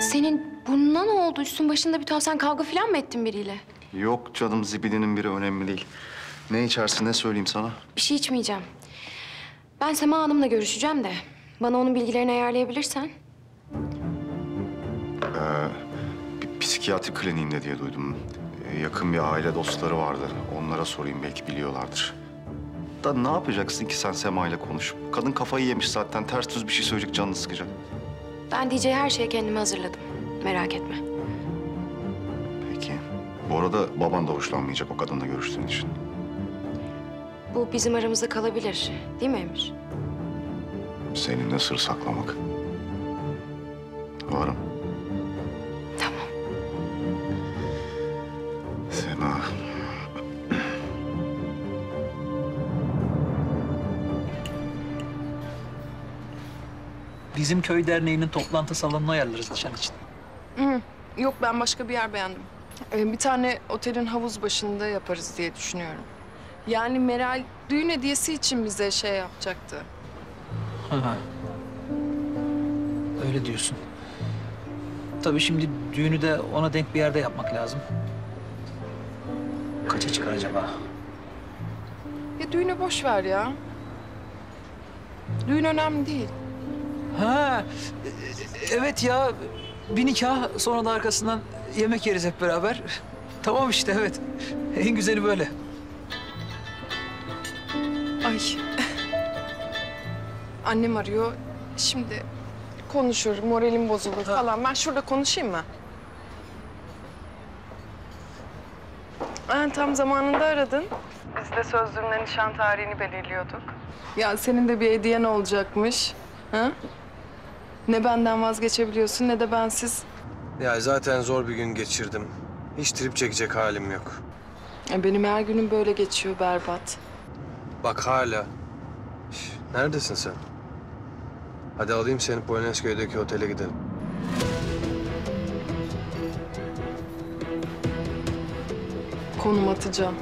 Senin burnuna ne oldu? Üstün başında bir tuhaf, sen kavga falan mı ettin biriyle? Yok canım, zibidinin biri önemli değil. Ne içersin, ne söyleyeyim sana? Bir şey içmeyeceğim. Ben Sema Hanım'la görüşeceğim de bana onun bilgilerini ayarlayabilirsen. Bir psikiyatri kliniğinde diye duydum. Yakın bir aile dostları vardır. Onlara sorayım, belki biliyorlardır. Da ne yapacaksın ki sen Sema ile konuşup? Kadın kafayı yemiş zaten, ters düz bir şey söyleyecek, canını sıkacak. Ben diyeceği her şeyi kendime hazırladım. Merak etme. Peki. Bu arada baban da hoşlanmayacak o kadınla görüştüğün için. Bu bizim aramızda kalabilir, değil mi Emir? Seninle sır saklamak. Varım. Tamam. Sema. Bizim köy derneğinin toplantı salonuna ayarlarız nişan için. Hı, yok, ben başka bir yer beğendim. Bir tane otelin havuz başında yaparız diye düşünüyorum. Yani Meral düğün hediyesi için bize şey yapacaktı. Ha. Öyle diyorsun. Tabii şimdi düğünü de ona denk bir yerde yapmak lazım. Kaça çıkar acaba? Ya düğünü boş ver ya. Düğün önemli değil. Ha, evet ya. Bir nikah, sonra da arkasından yemek yeriz hep beraber. Tamam işte, evet. En güzeli böyle. Ay. Annem arıyor. Şimdi konuşur, moralim bozulur falan. Ben şurada konuşayım mı? Tam zamanında aradın. Biz de sözlüğümle nişan tarihini belirliyorduk. Ya senin de bir hediyen olacakmış. Ha? Ne benden vazgeçebiliyorsun, ne de bensiz. Ya zaten zor bir gün geçirdim. Hiç trip çekecek halim yok. Benim her günüm böyle geçiyor, berbat. Bak hala. Neredesin sen? Hadi alayım seni, Poynesköy'deki otele gidelim. Konum atacağım.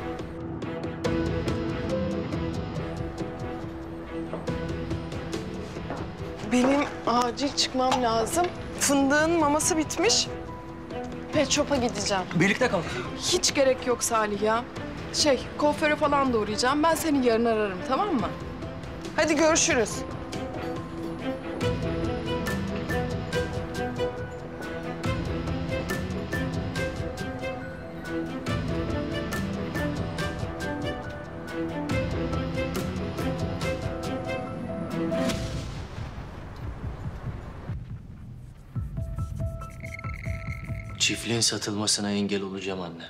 Benim acil çıkmam lazım. Fındığın maması bitmiş. Pet Shop'a gideceğim. Birlikte kal. Hiç gerek yok Salih ya. Şey, kuaföre falan da uğrayacağım. Ben seni yarın ararım, tamam mı? Hadi görüşürüz. Çiftliğin satılmasına engel olacağım anne.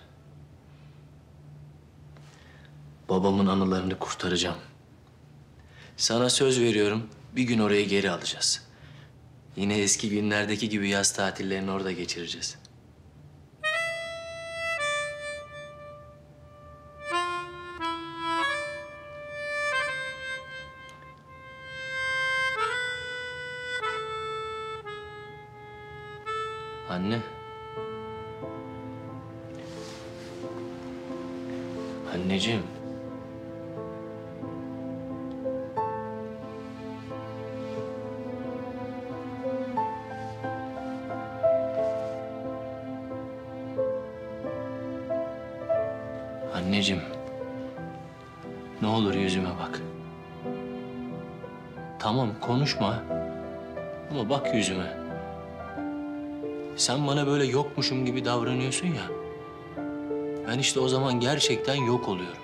Babamın anılarını kurtaracağım. Sana söz veriyorum, bir gün orayı geri alacağız. Yine eski günlerdeki gibi yaz tatillerini orada geçireceğiz. Anne. Anneciğim. Anneciğim, ne olur yüzüme bak. Tamam, konuşma ama bak yüzüme. Sen bana böyle yokmuşum gibi davranıyorsun ya. Ben işte o zaman gerçekten yok oluyorum.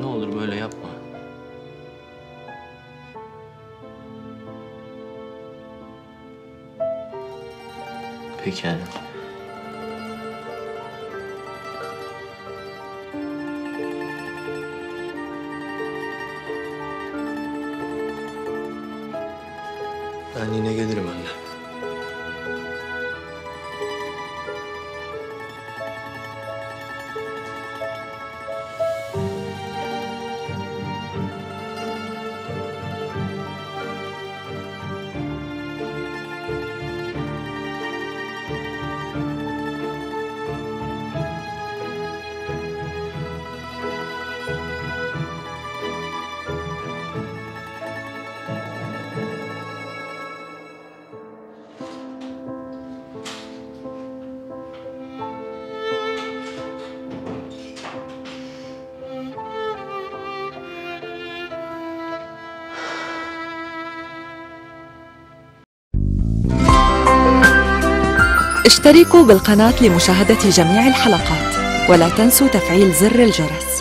Ne olur böyle yapma. Peki anne. Ben yine gelirim anne. اشتركوا بالقناة لمشاهدة جميع الحلقات ولا تنسوا تفعيل زر الجرس.